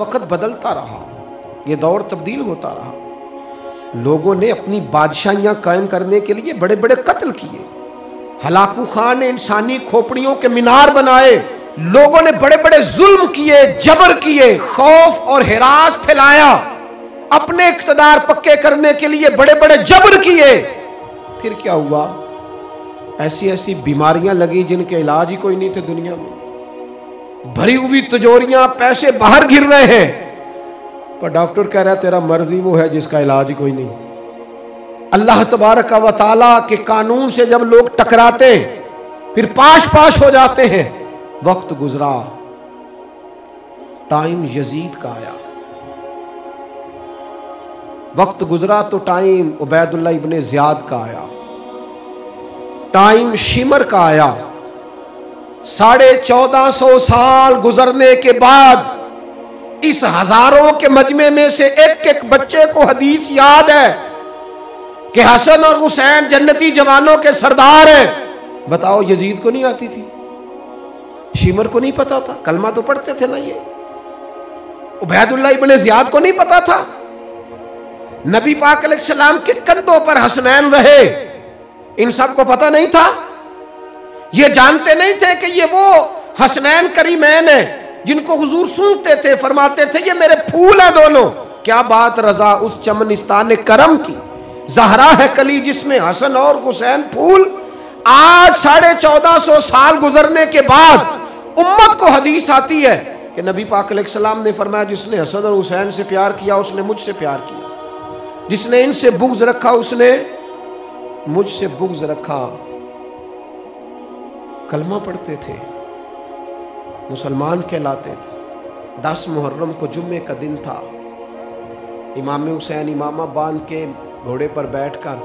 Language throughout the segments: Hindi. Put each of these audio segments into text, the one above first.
वक्त बदलता रहा, ये दौर तब्दील होता रहा। लोगों ने अपनी बादशाहियाँ कायम करने के लिए बड़े बड़े कत्ल किए। हलाकू खान ने इंसानी खोपड़ियों के मीनार बनाए, लोगों ने बड़े बड़े जुल्म किए, जबर किए, खौफ और हिरास फैलाया, अपने इख्तदार पक्के करने के लिए बड़े बड़े जबर किए। फिर क्या हुआ? ऐसी ऐसी बीमारियां लगी जिनके इलाज ही कोई नहीं थे दुनिया में। भरी हुई तिजोरियां, पैसे बाहर गिर रहे हैं, पर डॉक्टर कह रहा है तेरा मर्ज ही वो है जिसका इलाज ही कोई नहीं। अल्लाह तबारक व तआला के कानून से जब लोग टकराते फिर पाश पाश हो जाते हैं। वक्त गुजरा, टाइम यजीद का आया। वक्त गुजरा तो टाइम उबैदुल्लाह इब्ने ज़ियाद का आया, टाइम शिमर का आया। 1450 साल गुजरने के बाद इस हजारों के मजमे में से एक एक बच्चे को हदीस याद है कि हसन और हुसैन जन्नती जवानों के सरदार हैं। बताओ, यजीद को नहीं आती थी, शिमर को नहीं पता था, कलमा तो पढ़ते थे ना ये, उबैदुल्लाह इब्ने ज़ियाद को नहीं पता था। नबी पाक अलैहिस्सलाम के कंधों पर हसनैन रहे, इन सब को पता नहीं था। ये जानते नहीं थे कि ये वो हसनैन करीमैन है जिनको हुजूर सूंघते थे, फरमाते थे ये मेरे फूल हैं दोनों। क्या बात रजा उस चमनिस्तान करम की, जहरा है कली जिसमें हसन और हुसैन फूल। आज 1450 साल गुजरने के बाद उम्मत को हदीस आती है कि नबी पाक अलैहिस्सलाम ने फरमाया जिसने हसन और हुसैन से प्यार किया उसने मुझसे प्यार किया, जिसने इनसे बुग़्ज़ रखा उसने मुझसे बुग़्ज़ रखा। कलमा पढ़ते थे, मुसलमान कहलाते थे। 10 मुहर्रम को जुम्मे का दिन था। इमाम हुसैन इमामा बांध के घोड़े पर बैठकर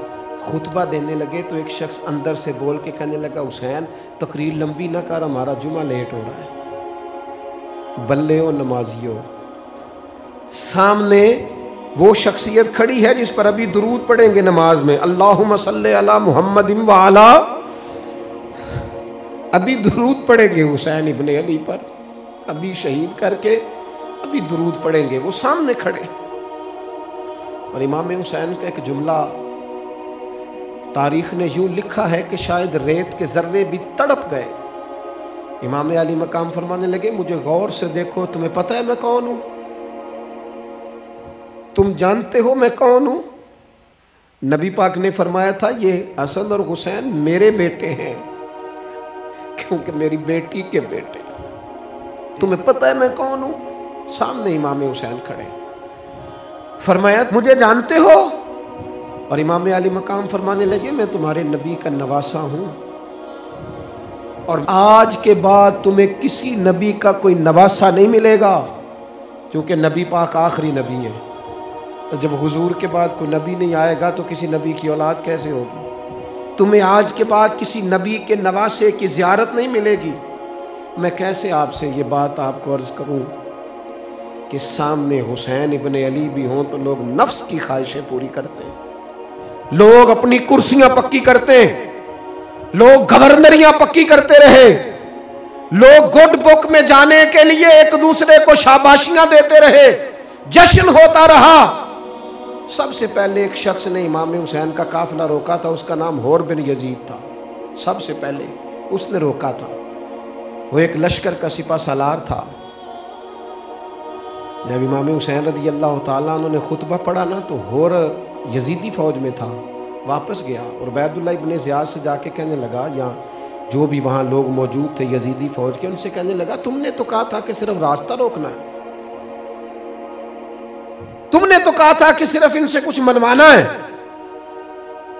खुतबा देने लगे तो एक शख्स अंदर से बोल के कहने लगा, हुसैन तकरीर लंबी ना कर, हमारा जुम्मा लेट हो रहा है। बल्ले और नमाजियों, सामने वो शख्सियत खड़ी है जिस पर अभी दुरूद पढ़ेंगे नमाज में, अल्लाहुम्मा सल्ले अला मुहम्मदिन व अला, अभी दुरूद पढ़ेंगे हुसैन इब्ने अली पर, अभी शहीद करके अभी दुरूद पढ़ेंगे। वो सामने खड़े और इमाम हुसैन का एक जुमला तारीख ने यूं लिखा है कि शायद रेत के जर्रे भी तड़प गए। इमाम अली मकाम फरमाने लगे, मुझे गौर से देखो, तुम्हें पता है मैं कौन हूँ? तुम जानते हो मैं कौन हूँ? नबी पाक ने फरमाया था ये हसन और हुसैन मेरे बेटे हैं क्योंकि मेरी बेटी के बेटे। तुम्हें पता है मैं कौन हूँ? सामने इमाम हुसैन खड़े, फरमाया मुझे जानते हो? और इमाम अली मकाम फरमाने लगे, मैं तुम्हारे नबी का नवासा हूँ और आज के बाद तुम्हें किसी नबी का कोई नवासा नहीं मिलेगा क्योंकि नबी पाक आखिरी नबी हैं। और जब हुजूर के बाद कोई नबी नहीं आएगा तो किसी नबी की औलाद कैसे होगी? तुम्हें आज के बाद किसी नबी के नवासे की ज़ियारत नहीं मिलेगी। मैं कैसे आपसे ये बात आपको अर्ज़ करूं कि सामने हुसैन इब्ने अली भी हों तो लोग नफ्स की ख्वाहिशें पूरी करते हैं, लोग अपनी कुर्सियां पक्की करते हैं, लोग गवर्नरियाँ पक्की करते रहे, लोग गुड बुक में जाने के लिए एक दूसरे को शाबाशियाँ देते रहे, जश्न होता रहा। सबसे पहले एक शख्स ने इमाम हुसैन का काफिला रोका था, उसका नाम हुर बिन यजीद था। सबसे पहले उसने रोका था। वो एक लश्कर का सिपा सालार था। जब इमाम हुसैन रदी अल्लाह तआला अन्हु ने खुतबा पढ़ा ना तो हुर यजीदी फ़ौज में था, वापस गया और उबैदुल्लाह इब्ने ज़ियाद से जाके कहने लगा, या जो भी वहाँ लोग मौजूद थे यजीदी फ़ौज के, उनसे कहने लगा तुमने तो कहा था कि सिर्फ रास्ता रोकना है, तुमने तो कहा था कि सिर्फ इनसे कुछ मनवाना है,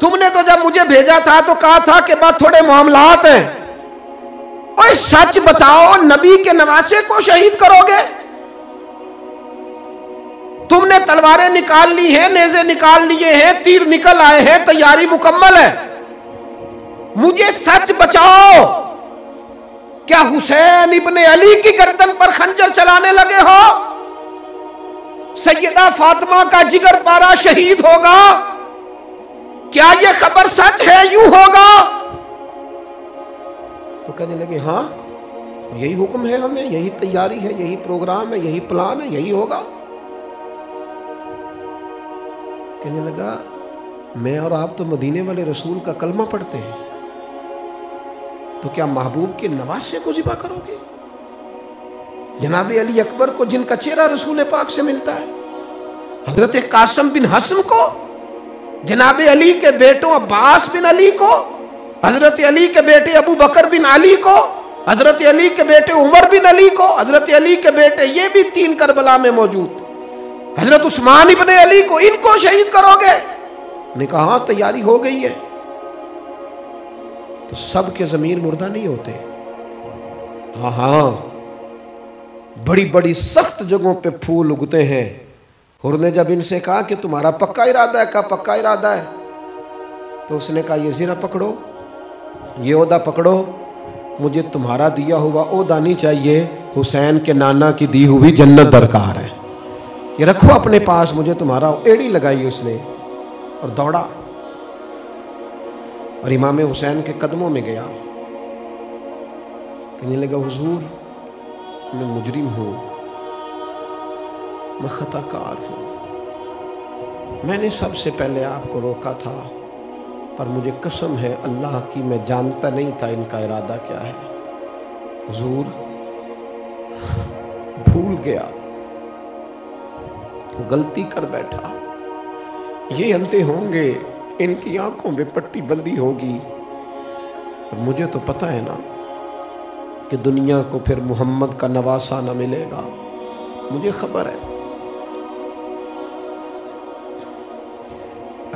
तुमने तो जब मुझे भेजा था तो कहा था कि बात थोड़े मामलात हैं, और सच बताओ नबी के नवासे को शहीद करोगे? तुमने तलवारें निकाल ली हैं, नेज़े निकाल लिए हैं, तीर निकल आए हैं, तैयारी मुकम्मल है, मुझे सच बचाओ, क्या हुसैन इब्ने अली की गर्दन पर खंजर चलाने लगे हो? सैयदा फातिमा का जिगर पारा शहीद होगा, क्या यह खबर सच है? यूं होगा? तो कहने लगे हाँ यही हुक्म है हमें, यही तैयारी है, यही प्रोग्राम है, यही प्लान है, यही होगा। कहने लगा मैं और आप तो मदीने वाले रसूल का कलमा पढ़ते हैं, तो क्या महबूब के नवासे को ज़िबा करोगे? जनाब अली अकबर को जिनका चेहरा रसूल पाक से मिलता है, हजरत कासिम बिन हसन को, जनाब अली के बेटों अब्बास बिन अली को, हजरत अली के बेटे अबू बकर बिन अली को, हजरत अली के बेटे उमर बिन अली को, हजरत अली के बेटे ये भी तीन करबला में मौजूद, हजरत उस्मान इब्ने अली को, इनको शहीद करोगे? ने कहा हाँ तैयारी हो गई है। तो सब के ज़मीर मुर्दा नहीं होते। हाँ बड़ी बड़ी सख्त जगहों पे फूल उगते हैं। हुर ने जब इनसे कहा कि तुम्हारा पक्का इरादा है, कहा पक्का इरादा है, तो उसने कहा ये ज़ीरा पकड़ो, ये ओहदा पकड़ो, मुझे तुम्हारा दिया हुआ ओहदा नहीं चाहिए, हुसैन के नाना की दी हुई जन्नत दरकार है, ये रखो अपने पास, मुझे तुम्हारा एड़ी लगाई उसने, और दौड़ा और इमाम हुसैन के कदमों में गया। कहने लगा हुजूर मैं मुजरिम हूँ, मैं खताकार हूँ, मैंने सबसे पहले आपको रोका था, पर मुझे कसम है अल्लाह की मैं जानता नहीं था इनका इरादा क्या है, हुजूर भूल गया, गलती कर बैठा, ये अंधे होंगे, इनकी आंखों में पट्टी बंदी होगी, और मुझे तो पता है ना कि दुनिया को फिर मोहम्मद का नवासा न मिलेगा, मुझे खबर है,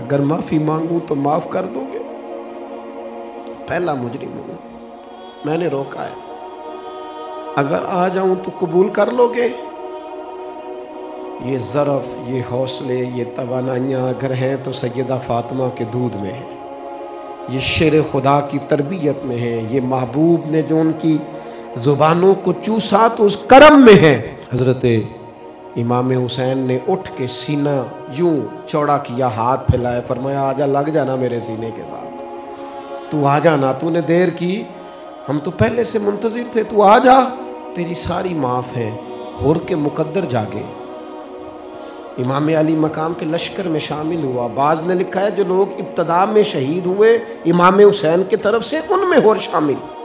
अगर माफ़ी मांगूं तो माफ़ कर दोगे, पहला मुजरिम हूँ, मैंने रोका है, अगर आ जाऊं तो कबूल कर लोगे? ये ज़रफ़, ये हौसले, ये तवानाइयाँ अगर हैं तो सैयदा फ़ातिमा के दूध में है, ये शेर खुदा की तरबियत में है, ये महबूब ने जो उनकी ज़ुबानों को चूसा तो उस करम में है। हज़रत इमाम हुसैन ने उठ के सीना यूँ चौड़ा किया, हाथ फैलाया, फरमाया आजा, लग जाना मेरे सीने के साथ, तू आ जाना, तूने देर की, हम तो पहले से मुंतज़िर थे, तू आ जा, तेरी सारी माफ़ है। हुर के मुकद्दर जागे, इमाम अली मकाम के लश्कर में शामिल हुआ। बाज़ ने लिखा है जो लोग इब्तदा में शहीद हुए इमाम हुसैन की तरफ से उनमें हुर शामिल।